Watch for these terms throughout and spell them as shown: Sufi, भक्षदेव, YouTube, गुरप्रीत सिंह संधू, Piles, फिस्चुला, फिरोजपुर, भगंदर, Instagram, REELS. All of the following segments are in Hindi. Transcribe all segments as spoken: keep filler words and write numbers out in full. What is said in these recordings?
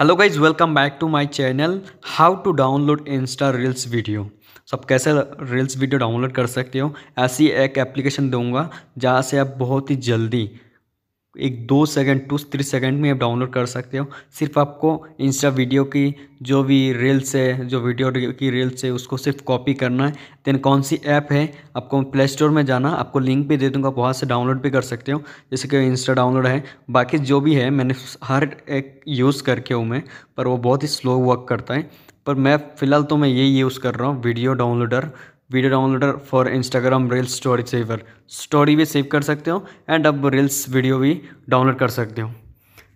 Hello guys, welcome back to my channel how to download Insta reels video. सब कैसे रील्स वीडियो डाउनलोड कर सकते हो, ऐसी एक एप्लीकेशन दूंगा जहां से आप बहुत ही जल्दी एक दो सेकंड टू थ्री सेकंड में आप डाउनलोड कर सकते हो। सिर्फ आपको इंस्टा वीडियो की जो भी रील्स है, जो वीडियो की रील्स है उसको सिर्फ कॉपी करना है। देन कौन सी ऐप है, आपको प्ले स्टोर में जाना, आपको लिंक भी दे दूंगा, वहाँ से डाउनलोड भी कर सकते हो। जैसे कि इंस्टा डाउनलोड है, बाकी जो भी है मैंने हर एक यूज़ करके हूँ मैं, पर वो बहुत ही स्लो वर्क करता है। पर मैं फ़िलहाल तो मैं यही यूज़ कर रहा हूँ, video downloader video downloader for Instagram reels story saver. Story भी सेव कर सकते हो एंड अब रील्स वीडियो भी डाउनलोड कर सकते हो।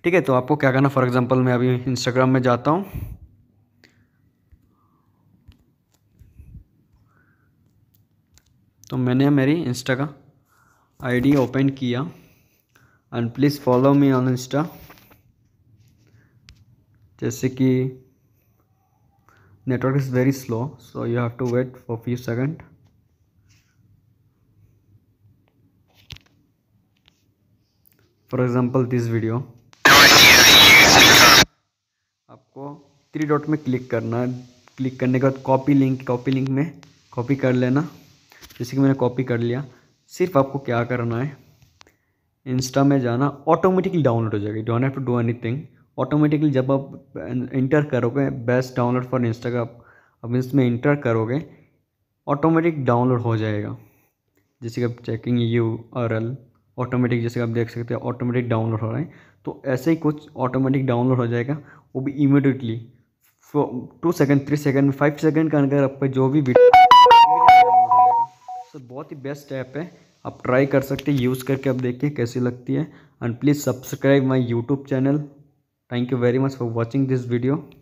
ठीक है, तो आपको क्या करना, फॉर एग्जांपल मैं अभी इंस्टाग्राम में जाता हूँ। तो मैंने मेरी इंस्टा का आईडी ओपन किया and please follow me on Insta. जैसे कि network is very slow, so you have to wait for few second. For example this video आपको थ्री डॉट में क्लिक करना है। क्लिक करने के बाद कॉपी लिंक कॉपी लिंक में कॉपी कर लेना। जैसे कि मैंने कॉपी कर लिया, सिर्फ आपको क्या करना है, इंस्टा में जाना, ऑटोमेटिकली डाउनलोड हो जाएगा। You don't have to do anything. Automatically जब आप इंटर करोगे बेस्ट डाउनलोड फॉर इंस्टा का, अब इसमें इंटर करोगे ऑटोमेटिक डाउनलोड हो जाएगा। जैसे कि आप checking U R L automatic, जैसे कि आप देख सकते हो ऑटोमेटिक डाउनलोड हो रहा है। तो ऐसे ही कुछ ऑटोमेटिक डाउनलोड हो जाएगा, वो भी immediately two second three second five second का अंदर आपका जो भी वीडियो डाउनलोड हो जाएगा। सो बहुत ही बेस्ट ऐप है, आप ट्राई कर सकते हैं, यूज़ करके आप देखिए कैसी लगती है। And please subscribe my YouTube channel. Thank you very much for watching this video.